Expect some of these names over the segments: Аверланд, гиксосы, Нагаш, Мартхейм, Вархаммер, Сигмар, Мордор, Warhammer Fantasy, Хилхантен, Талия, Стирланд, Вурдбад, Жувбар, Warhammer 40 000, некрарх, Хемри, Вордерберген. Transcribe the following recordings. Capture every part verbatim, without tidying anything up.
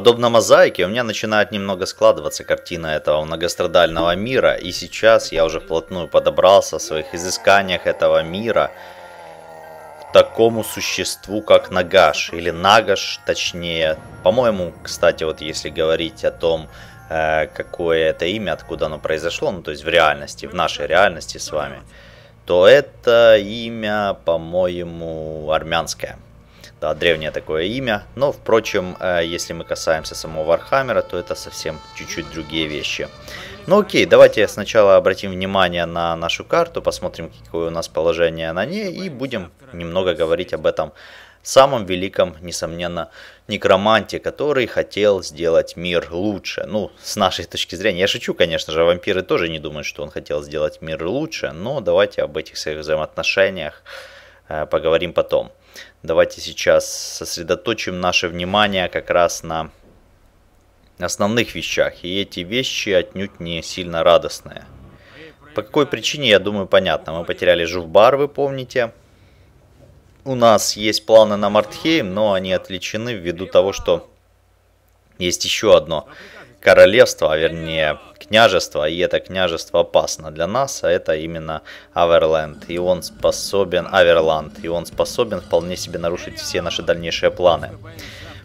Подобно мозаике, у меня начинает немного складываться картина этого многострадального мира, и сейчас я уже вплотную подобрался в своих изысканиях этого мира к такому существу, как Нагаш, или Нагаш, точнее. По-моему, кстати, вот если говорить о том, какое это имя, откуда оно произошло, ну то есть в реальности, в нашей реальности с вами, то это имя, по-моему, армянское. Да, древнее такое имя, но, впрочем, если мы касаемся самого Вархаммера, то это совсем чуть-чуть другие вещи. Ну окей, давайте сначала обратим внимание на нашу карту, посмотрим, какое у нас положение на ней, и будем немного говорить об этом самом великом, несомненно, некроманте, который хотел сделать мир лучше. Ну, с нашей точки зрения, я шучу, конечно же, вампиры тоже не думают, что он хотел сделать мир лучше, но давайте об этих своих взаимоотношениях поговорим потом. Давайте сейчас сосредоточим наше внимание как раз на основных вещах. И эти вещи отнюдь не сильно радостные. По какой причине, я думаю, понятно. Мы потеряли Жувбар, вы помните. У нас есть планы на Мартхейм, но они отвлечены ввиду того, что есть еще одно королевство, а вернее княжество, и это княжество опасно для нас, а это именно Аверланд, и он способен, Аверланд, и он способен вполне себе нарушить все наши дальнейшие планы.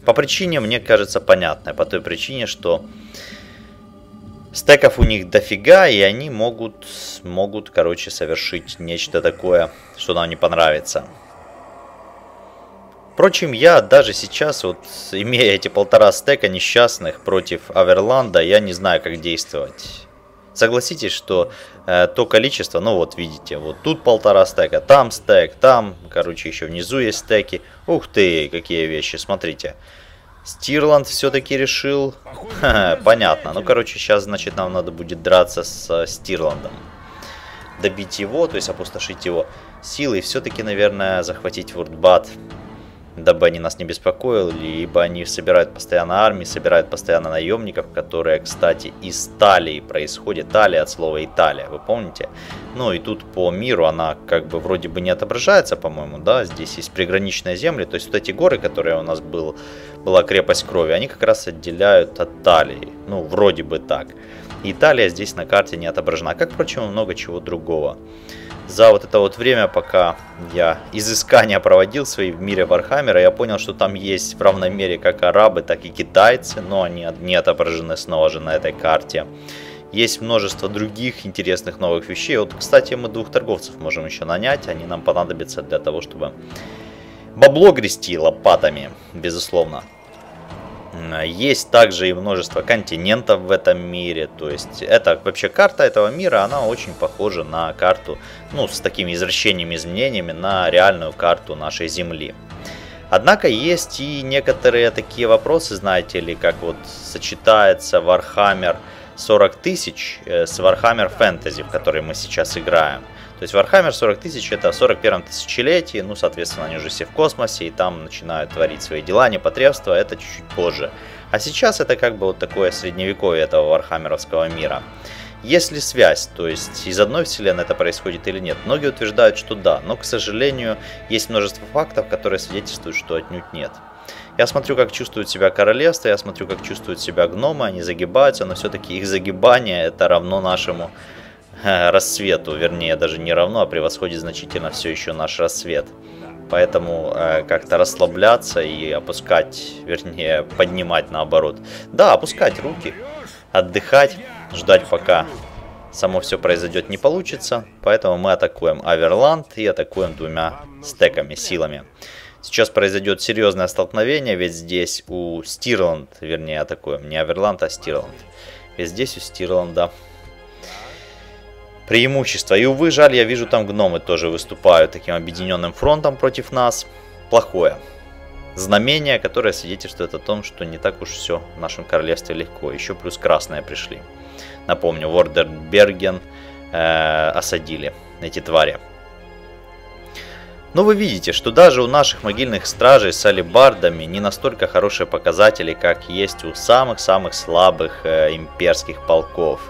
По причине, мне кажется, понятной, по той причине, что стеков у них дофига, и они могут, могут, короче, совершить нечто такое, что нам не понравится. Впрочем, я даже сейчас, вот имея эти полтора стека несчастных против Аверланда, я не знаю, как действовать. Согласитесь, что э, то количество, ну вот видите, вот тут полтора стека, там стек, там, короче, еще внизу есть стеки. Ух ты, какие вещи, смотрите. Стирланд все-таки решил. Понятно, ну короче, сейчас, значит, нам надо будет драться с Стирландом. Добить его, то есть опустошить его силы и все-таки, наверное, захватить Вурдбад. Дабы они нас не беспокоили, ибо они собирают постоянно армии, собирают постоянно наемников, которые, кстати, из Талии происходят. Талия от слова Италия, вы помните? Ну и тут по миру она как бы вроде бы не отображается, по-моему, да? Здесь есть приграничные земли, то есть вот эти горы, которые у нас был, была крепость крови, они как раз отделяют от Талии. Ну, вроде бы так. Италия здесь на карте не отображена, как, впрочем, много чего другого. За вот это вот время, пока я изыскания проводил свои в мире Вархаммера, я понял, что там есть в равной мере как арабы, так и китайцы, но они не отображены снова же на этой карте. Есть множество других интересных новых вещей. Вот, кстати, мы двух торговцев можем еще нанять, они нам понадобятся для того, чтобы бабло грести лопатами, безусловно. Есть также и множество континентов в этом мире, то есть это вообще карта этого мира, она очень похожа на карту, ну с такими извращениями, изменениями на реальную карту нашей Земли. Однако есть и некоторые такие вопросы, знаете ли, как вот сочетается Warhammer сорок тысяч с Warhammer Fantasy, в который мы сейчас играем. То есть Warhammer сорок тысяч это в сорок первом тысячелетии, ну, соответственно, они уже все в космосе, и там начинают творить свои дела, непотребства, это чуть-чуть позже. А сейчас это как бы вот такое средневековье этого вархаммеровского мира. Есть ли связь, то есть из одной вселенной это происходит или нет? Многие утверждают, что да, но, к сожалению, есть множество фактов, которые свидетельствуют, что отнюдь нет. Я смотрю, как чувствует себя королевство, я смотрю, как чувствуют себя гномы, они загибаются, но все-таки их загибание это равно нашему рассвету, вернее даже не равно, а превосходит значительно все еще наш рассвет. Поэтому э, как-то расслабляться и опускать, вернее поднимать наоборот. Да, опускать руки, отдыхать, ждать пока само все произойдет не получится. Поэтому мы атакуем Аверланд и атакуем двумя стеками, силами. Сейчас произойдет серьезное столкновение, ведь здесь у Стирланд, вернее атакуем не Аверланд, а Стирланд. Ведь здесь у Стирланда преимущество. И, увы, жаль, я вижу, там гномы тоже выступают таким объединенным фронтом против нас. Плохое знамение, которое свидетельствует о том, что не так уж все в нашем королевстве легко. Еще плюс красные пришли. Напомню, Вордерберген э, осадили эти твари. Но вы видите, что даже у наших могильных стражей с алебардами не настолько хорошие показатели, как есть у самых-самых слабых э, имперских полков.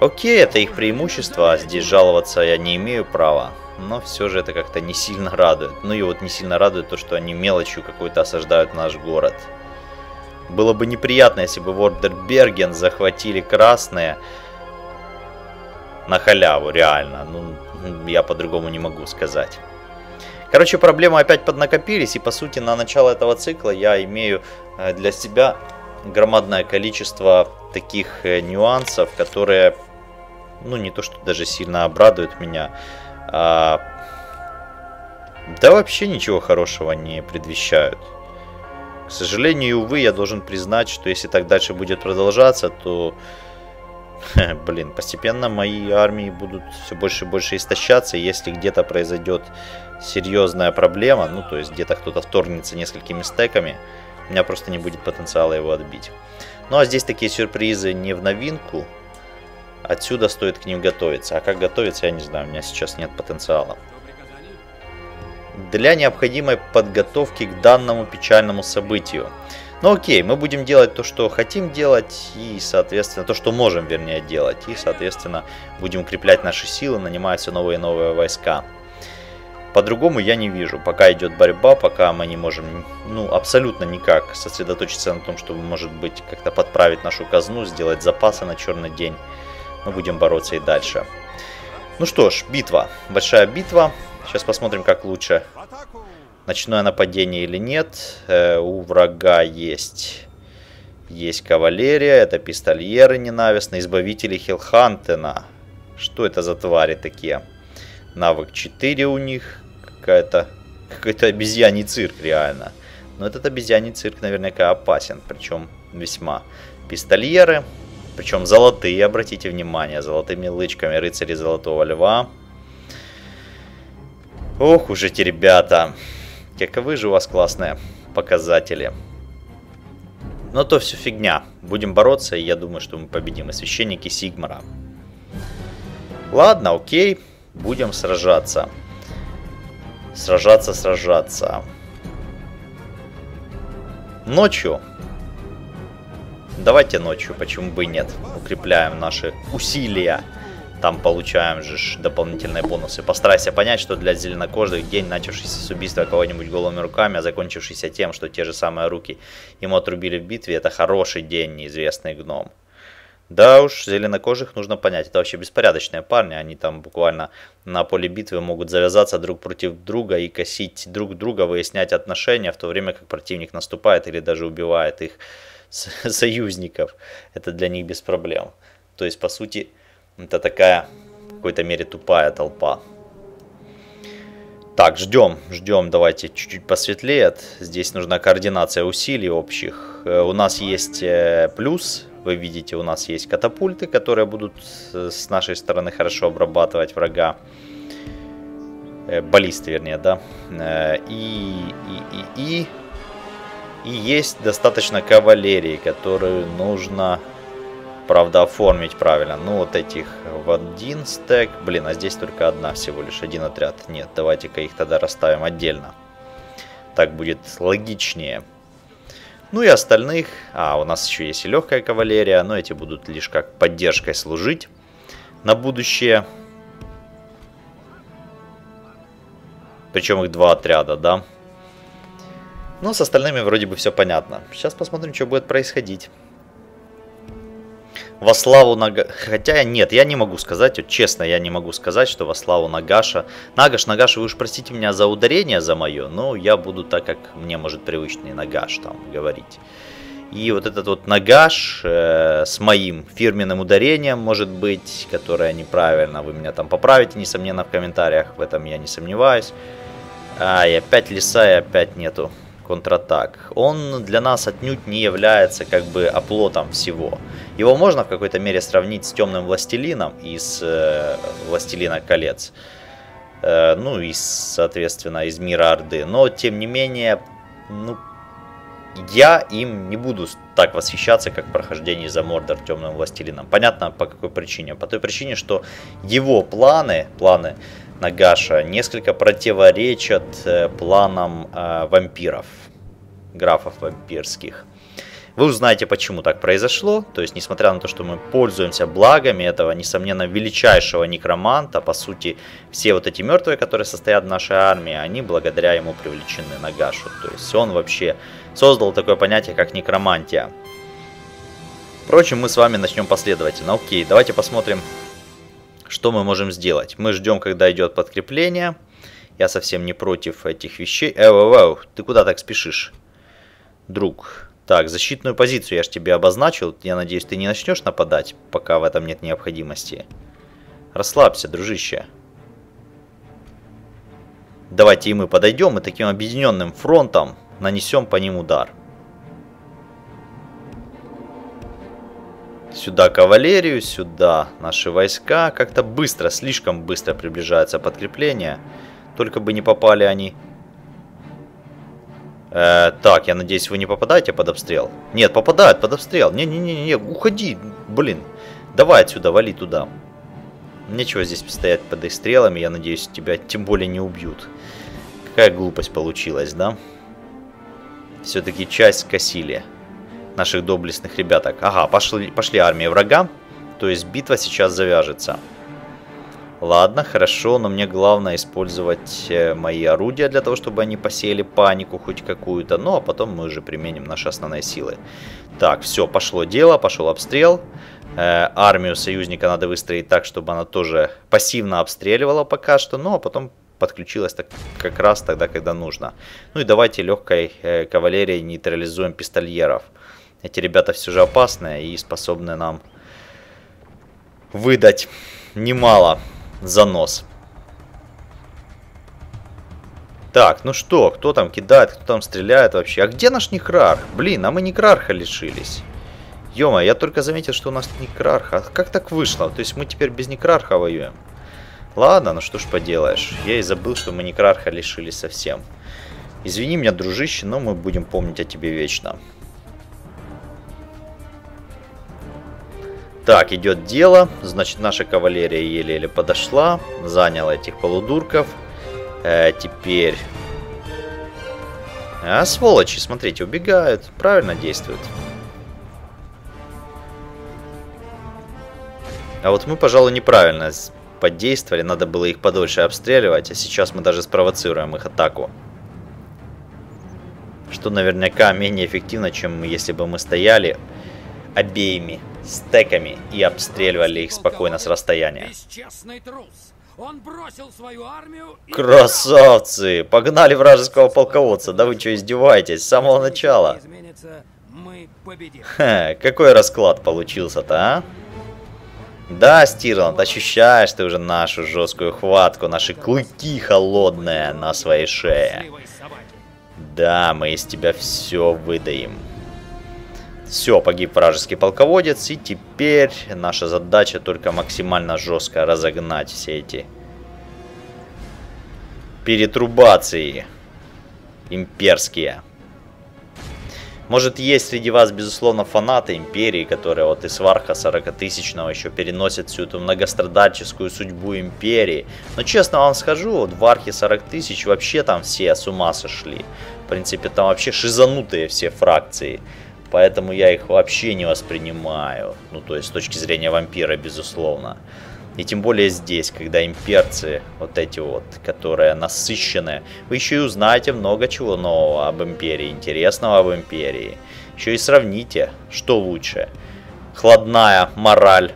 Окей, это их преимущество, здесь жаловаться я не имею права, но все же это как-то не сильно радует. Ну и вот не сильно радует то, что они мелочью какой-то осаждают наш город. Было бы неприятно, если бы Вордерберген захватили красные на халяву, реально. Ну, я по-другому не могу сказать. Короче, проблемы опять поднакопились, и по сути на начало этого цикла я имею для себя громадное количество таких нюансов, которые, ну, не то что даже сильно обрадуют меня, а... да вообще ничего хорошего не предвещают. К сожалению и увы, я должен признать, что если так дальше будет продолжаться, то, блин, постепенно мои армии будут все больше и больше истощаться. Если где-то произойдет серьезная проблема, ну, то есть где-то кто-то вторгнется несколькими стеками, у меня просто не будет потенциала его отбить. Ну, а здесь такие сюрпризы не в новинку. Отсюда стоит к ним готовиться. А как готовиться, я не знаю, у меня сейчас нет потенциала. Для необходимой подготовки к данному печальному событию. Ну окей, мы будем делать то, что хотим делать, и, соответственно, то, что можем, вернее, делать. И, соответственно, будем укреплять наши силы, нанимая все новые и новые войска. По-другому я не вижу. Пока идет борьба, пока мы не можем, ну, абсолютно никак сосредоточиться на том, чтобы, может быть, как-то подправить нашу казну, сделать запасы на черный день. Мы будем бороться и дальше. Ну что ж, битва. Большая битва. Сейчас посмотрим, как лучше. Ночное нападение или нет. Э, у врага есть... Есть кавалерия. Это пистольеры ненавистные. Избавители Хилхантена. Что это за твари такие? Навык четыре у них. Какая-то... Какой-то обезьяний цирк, реально. Но этот обезьяний цирк наверняка опасен. Причем весьма. Пистольеры. Причем золотые, обратите внимание. Золотыми лычками рыцари Золотого Льва. Ох уж эти ребята. Каковы же у вас классные показатели. Но то все фигня. Будем бороться, и я думаю, что мы победим. И священники Сигмара. Ладно, окей. Будем сражаться. Сражаться, сражаться. Ночью. Давайте ночью, почему бы и нет. Укрепляем наши усилия. Там получаем же дополнительные бонусы. Постарайся понять, что для зеленокожих день, начавшийся с убийства кого-нибудь голыми руками, а закончившийся тем, что те же самые руки ему отрубили в битве, это хороший день, неизвестный гном. Да уж, зеленокожих нужно понять. Это вообще беспорядочные парни. Они там буквально на поле битвы могут завязаться друг против друга и косить друг друга, выяснять отношения, в то время как противник наступает или даже убивает их союзников. Это для них без проблем. То есть, по сути... Это такая, в какой-то мере, тупая толпа. Так, ждем, ждем, давайте чуть-чуть посветлее. Здесь нужна координация усилий общих. У нас есть плюс, вы видите, у нас есть катапульты, которые будут с нашей стороны хорошо обрабатывать врага. Баллисты, вернее, да. И, и, и, и, и есть достаточно кавалерии, которую нужно... Правда, оформить правильно. Ну, вот этих в один стек. Блин, а здесь только одна всего лишь. Один отряд. Нет, давайте-ка их тогда расставим отдельно. Так будет логичнее. Ну и остальных. А, у нас еще есть и легкая кавалерия. Но эти будут лишь как поддержкой служить на будущее. Причем их два отряда, да? Но с остальными вроде бы все понятно. Сейчас посмотрим, что будет происходить. Во славу Нагаша, хотя нет, я не могу сказать, вот честно, я не могу сказать, что во славу Нагаша, Нагаш, Нагаш, вы уж простите меня за ударение за мое, но я буду так, как мне может привычный Нагаш там говорить. И вот этот вот Нагаш э, с моим фирменным ударением, может быть, которое неправильно, вы меня там поправите, несомненно, в комментариях, в этом я не сомневаюсь. А, и опять леса, и опять нету контратак. Он для нас отнюдь не является как бы оплотом всего. Его можно в какой-то мере сравнить с Темным Властелином из э, Властелина колец. Э, ну и, соответственно, из Мира Орды. Но, тем не менее, ну, я им не буду так восхищаться, как прохождение за Мордор Темным Властелином. Понятно, по какой причине? По той причине, что его планы, планы Нагаша несколько противоречат э, планам э, вампиров, графов вампирских. Вы узнаете, почему так произошло. То есть, несмотря на то, что мы пользуемся благами этого, несомненно, величайшего некроманта, по сути, все вот эти мертвые, которые состоят в нашей армии, они благодаря ему привлечены Нагашу. То есть, он вообще создал такое понятие, как некромантия. Впрочем, мы с вами начнем последовательно. Окей, давайте посмотрим, что мы можем сделать. Мы ждем, когда идет подкрепление. Я совсем не против этих вещей. Эу-эу-эу, ты куда так спешишь, друг? Так, защитную позицию я же тебе обозначил. Я надеюсь, ты не начнешь нападать, пока в этом нет необходимости. Расслабься, дружище. Давайте и мы подойдем и таким объединенным фронтом нанесем по ним удар. Сюда кавалерию, сюда наши войска. Как-то быстро, слишком быстро приближается подкрепление. Только бы не попали они. Э, так, я надеюсь, вы не попадаете под обстрел. Нет, попадают под обстрел. Не-не-не, уходи, блин. Давай отсюда, вали туда. Нечего здесь стоять под их стрелами. Я надеюсь, тебя тем более не убьют. Какая глупость получилась, да? Все-таки часть скосили наших доблестных ребяток. Ага, пошли, пошли армии врага. То есть битва сейчас завяжется. Ладно, хорошо, но мне главное использовать мои орудия для того, чтобы они посеяли панику хоть какую-то. Ну, а потом мы уже применим наши основные силы. Так, все, пошло дело, пошел обстрел. Э, армию союзника надо выстроить так, чтобы она тоже пассивно обстреливала пока что. Ну, а потом подключилась так, как раз тогда, когда нужно. Ну и давайте легкой э, кавалерией нейтрализуем пистольеров. Эти ребята все же опасные и способны нам выдать немало занос. Так, ну что, кто там кидает, кто там стреляет вообще? А где наш некрарх? Блин, а мы некрарха лишились. Ё-моё, я только заметил, что у нас некрарха. Как так вышло? То есть мы теперь без некрарха воюем? Ладно, ну что ж поделаешь. Я и забыл, что мы некрарха лишились совсем. Извини меня, дружище, но мы будем помнить о тебе вечно. Так, идет дело. Значит, наша кавалерия еле-еле подошла. Заняла этих полудурков. Э, теперь... А, сволочи, смотрите, убегают. Правильно действуют. А вот мы, пожалуй, неправильно подействовали. Надо было их подольше обстреливать. А сейчас мы даже спровоцируем их атаку. Что наверняка менее эффективно, чем если бы мы стояли обеими стеками и обстреливали их спокойно с расстояния. Красавцы! Погнали вражеского полководца! Да вы что, издеваетесь? С самого начала! Ха, какой расклад получился-то, а? Да, Стирланд, ощущаешь ты уже нашу жесткую хватку, наши клыки холодные на своей шее. Да, мы из тебя все выдаем. Все, погиб вражеский полководец, и теперь наша задача только максимально жестко разогнать все эти перетрубации имперские. Может, есть среди вас, безусловно, фанаты империи, которые вот из Варха сорокатысячного еще переносят всю эту многострадальческую судьбу империи. Но честно вам скажу, вот в Вархе сорок тысяч вообще там все с ума сошли. В принципе, там вообще шизанутые все фракции. Поэтому я их вообще не воспринимаю. Ну, то есть, с точки зрения вампира, безусловно. И тем более здесь, когда имперцы, вот эти вот, которые насыщенные. Вы еще и узнаете много чего нового об империи, интересного об империи. Еще и сравните, что лучше. Хладная мораль,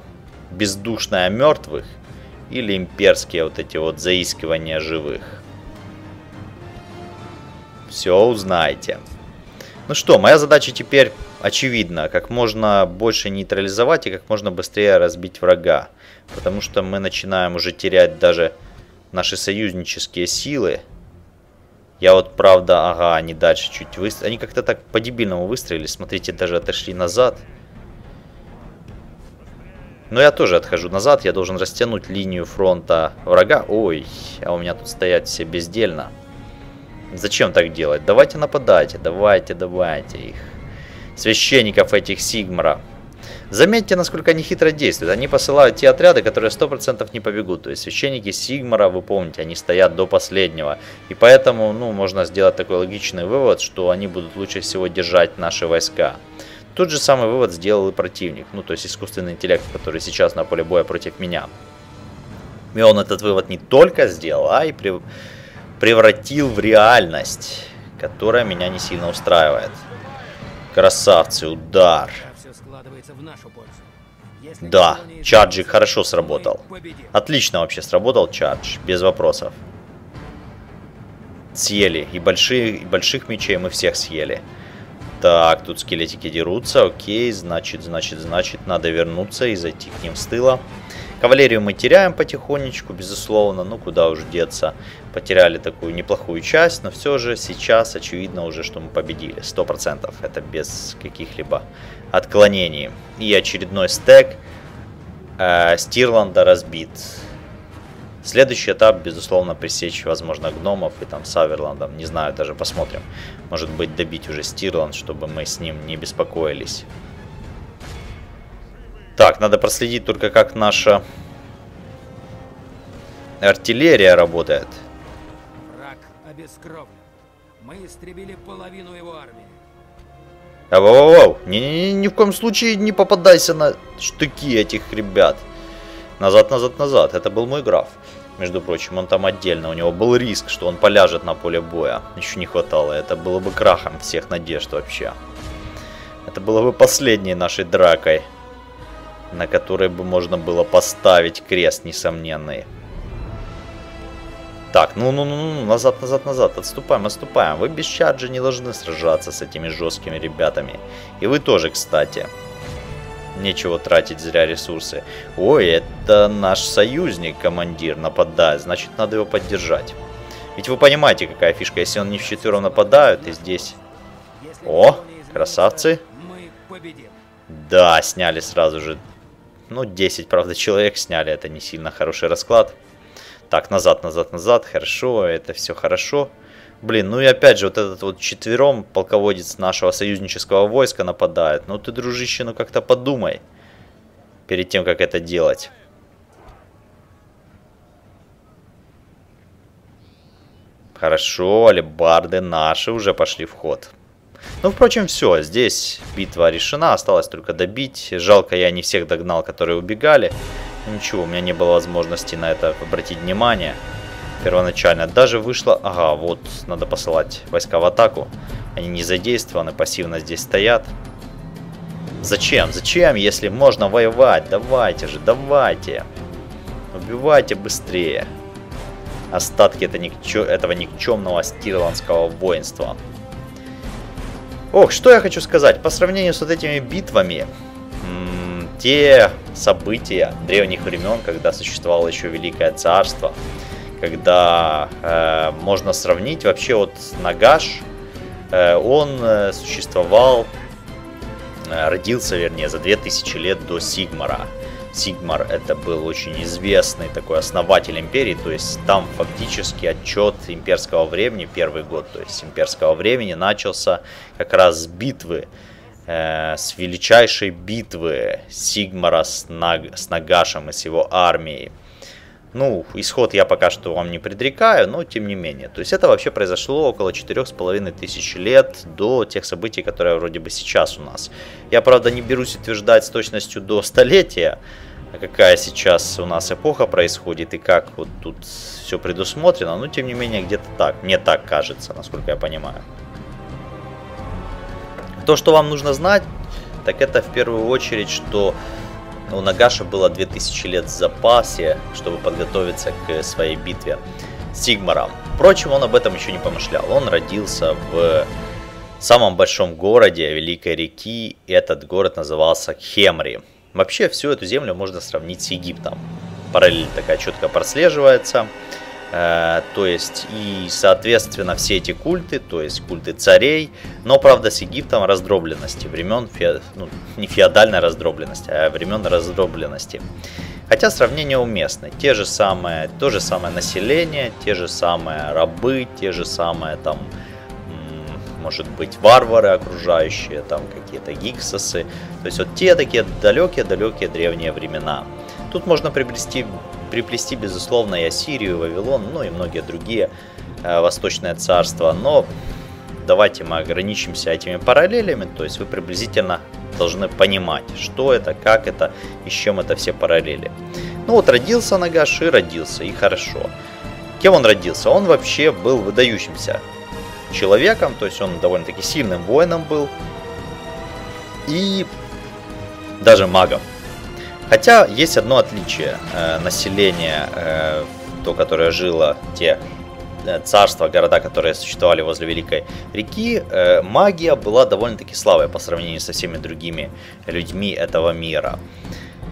бездушная мертвых. Или имперские вот эти вот заискивания живых. Все узнаете. Ну что, моя задача теперь очевидна, как можно больше нейтрализовать и как можно быстрее разбить врага. Потому что мы начинаем уже терять даже наши союзнические силы. Я вот правда, ага, они дальше чуть выстрелили. Они как-то так по-дебильному выстрелили, смотрите, даже отошли назад. Но я тоже отхожу назад, я должен растянуть линию фронта врага. Ой, а у меня тут стоят все бездельно. Зачем так делать? Давайте нападайте, давайте, давайте их. Священников этих Сигмара. Заметьте, насколько они хитро действуют. Они посылают те отряды, которые сто процентов не побегут. То есть священники Сигмара, вы помните, они стоят до последнего. И поэтому, ну, можно сделать такой логичный вывод, что они будут лучше всего держать наши войска. Тот же самый вывод сделал и противник, ну то есть искусственный интеллект, который сейчас на поле боя против меня. И он этот вывод не только сделал, а и превратил в реальность, которая меня не сильно устраивает. Красавцы, удар. Да, чарджик хорошо сработал. Отлично вообще сработал чардж, без вопросов. Съели и больших, и больших мечей мы всех съели. Так, тут скелетики дерутся, окей, значит, значит, значит, надо вернуться и зайти к ним с тыла. Кавалерию мы теряем потихонечку, безусловно, ну куда уж деться. Потеряли такую неплохую часть, но все же сейчас очевидно уже, что мы победили, сто процентов, это без каких-либо отклонений. И очередной стек э, Стирланда разбит. Следующий этап, безусловно, пресечь, возможно, гномов и там с Аверландом. Не знаю, даже посмотрим. Может быть, добить уже Стирланд, чтобы мы с ним не беспокоились. Так, надо проследить только, как наша артиллерия работает. Враг обескровлен. Мы истребили половину его армии. Воу-воу-воу. Не-не-не, ни в коем случае не попадайся на штыки этих ребят. Назад, назад, назад. Это был мой граф. Между прочим, он там отдельно. У него был риск, что он поляжет на поле боя. Еще не хватало. Это было бы крахом всех надежд вообще. Это было бы последней нашей дракой, на которой бы можно было поставить крест несомненный. Так, ну-ну-ну, назад, назад, назад. Отступаем, отступаем. Вы без чарджа не должны сражаться с этими жесткими ребятами. И вы тоже, кстати. Нечего тратить зря ресурсы. Ой, это наш союзник, командир, нападает. Значит, надо его поддержать. Ведь вы понимаете, какая фишка. Если он не вчетвером нападают, и здесь... О, красавцы. Да, сняли сразу же. Ну, десять, правда, человек сняли. Это не сильно хороший расклад. Так, назад, назад, назад. Хорошо, это все хорошо. Блин, ну и опять же, вот этот вот четвером полководец нашего союзнического войска нападает. Ну ты, дружище, ну как-то подумай перед тем, как это делать. Хорошо, алебарды наши уже пошли в ход. Ну, впрочем, все, здесь битва решена, осталось только добить. Жалко, я не всех догнал, которые убегали. Ничего, у меня не было возможности на это обратить внимание. Первоначально даже вышло... Ага, вот, надо посылать войска в атаку. Они не задействованы, пассивно здесь стоят. Зачем? Зачем, если можно воевать? Давайте же, давайте. Убивайте быстрее. Остатки это никчё... этого никчемного стирландского воинства. Ох, что я хочу сказать. По сравнению с вот этими битвами... М-м, те события древних времен, когда существовало еще Великое Царство... Когда э, можно сравнить, вообще вот Нагаш, э, он э, существовал, э, родился, вернее, за две тысячи лет до Сигмара. Сигмар это был очень известный такой основатель империи, то есть там фактически отчет имперского времени, первый год, то есть имперского времени начался как раз с битвы, э, с величайшей битвы Сигмара с, Наг... с Нагашем и с его армией. Ну, исход я пока что вам не предрекаю, но тем не менее. То есть это вообще произошло около четырёх с половиной тысяч лет до тех событий, которые вроде бы сейчас у нас. Я, правда, не берусь утверждать с точностью до столетия, какая сейчас у нас эпоха происходит и как вот тут все предусмотрено. Но тем не менее, где-то так, мне так кажется, насколько я понимаю. То, что вам нужно знать, так это в первую очередь, что... У Нагаша было две тысячи лет в запасе, чтобы подготовиться к своей битве с Сигмаром. Впрочем, он об этом еще не помышлял. Он родился в самом большом городе Великой реки. Этот город назывался Хемри. Вообще, всю эту землю можно сравнить с Египтом. Параллель такая четко прослеживается. То есть, и, соответственно, все эти культы, то есть культы царей, но, правда, с Египтом раздробленности, времен, фе... ну, не феодальной раздробленности, а времен раздробленности. Хотя сравнения уместны. Те же самые, то же самое население, те же самые рабы, те же самые, там, может быть, варвары окружающие, там, какие-то гиксосы. То есть, вот те такие далекие-далекие древние времена. Тут можно приобрести... приплести, безусловно, и Ассирию, и Вавилон, ну и многие другие э, восточные царства. Но давайте мы ограничимся этими параллелями, то есть вы приблизительно должны понимать, что это, как это и с чем это все параллели. Ну вот родился Нагаш и родился, и хорошо. Кем он родился? Он вообще был выдающимся человеком, то есть он довольно-таки сильным воином был и даже магом. Хотя есть одно отличие э, населения, э, то, которое жило, те э, царства, города, которые существовали возле Великой реки, э, магия была довольно-таки слабой по сравнению со всеми другими людьми этого мира.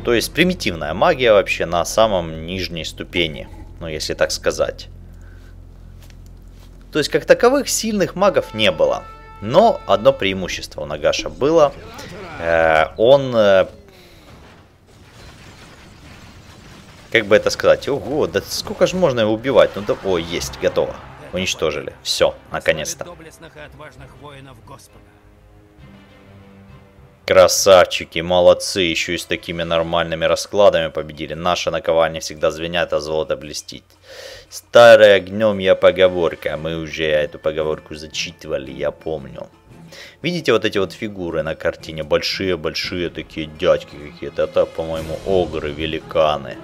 То есть примитивная магия вообще на самом нижней ступени, ну если так сказать. То есть как таковых сильных магов не было. Но одно преимущество у Нагаша было. Э, он... Э, Как бы это сказать? Ого, да сколько же можно его убивать? Ну да, о, есть, готово. Уничтожили. Все, наконец-то. Красавчики, молодцы. Еще и с такими нормальными раскладами победили. Наше наковальня всегда звенят, а золото блестит. Старая гнем я поговорка. Мы уже эту поговорку зачитывали, я помню. Видите вот эти вот фигуры на картине? Большие-большие такие дядьки какие-то. Это, по-моему, огры, великаны.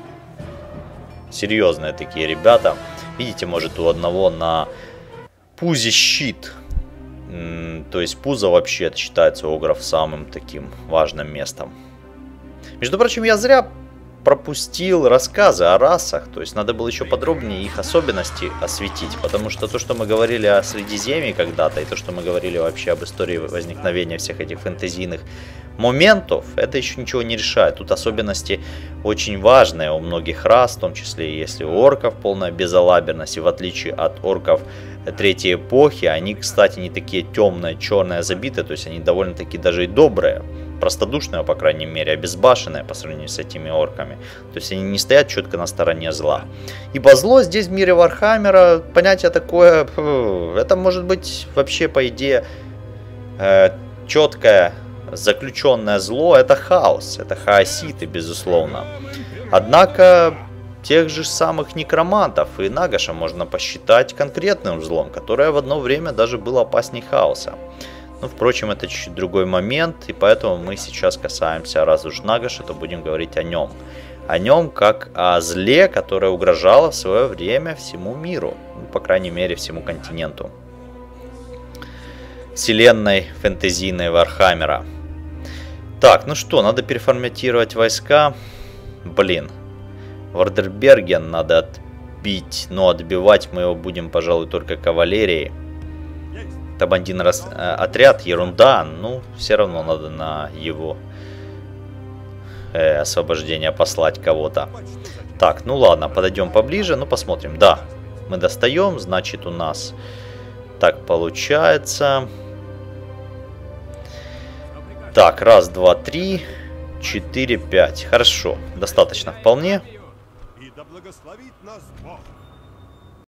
Серьезные такие ребята. Видите, может, у одного на пузе щит. То есть пузо вообще это считается у огров самым таким важным местом. Между прочим, я зря пропустил рассказы о расах. То есть надо было еще подробнее их особенности осветить. Потому что то, что мы говорили о Средиземье когда-то, и то, что мы говорили вообще об истории возникновения всех этих фэнтезийных моментов, это еще ничего не решает. Тут особенности очень важные у многих рас, в том числе если у орков полная безалаберность, и в отличие от орков третьей эпохи, они, кстати, не такие темные, черные, забитые, то есть они довольно-таки даже и добрые, простодушные, по крайней мере, обезбашенные по сравнению с этими орками. То есть они не стоят четко на стороне зла. Ибо зло здесь в мире Вархаммера, понятие такое, это может быть вообще, по идее, четкое, заключенное зло, это хаос, это хаоситы, безусловно. Однако, тех же самых некромантов и Нагаша можно посчитать конкретным злом, которое в одно время даже было опаснее хаоса. Ну, впрочем, это чуть-чуть другой момент, и поэтому мы сейчас касаемся, раз уж Нагаша, то будем говорить о нем. О нем как о зле, которое угрожало в свое время всему миру, ну, по крайней мере, всему континенту. Вселенной фэнтезийной Вархаммера. Так, ну что, надо переформатировать войска. Блин, Вордерберген надо отбить, но отбивать мы его будем, пожалуй, только кавалерией. Там один раз отряд, ерунда, ну, все равно надо на его э, освобождение послать кого-то. Так, ну ладно, подойдем поближе, ну посмотрим. Да, мы достаем, значит у нас... Так получается. Так, раз, два, три, четыре, пять. Хорошо, достаточно вполне. И да благословит нас Бог.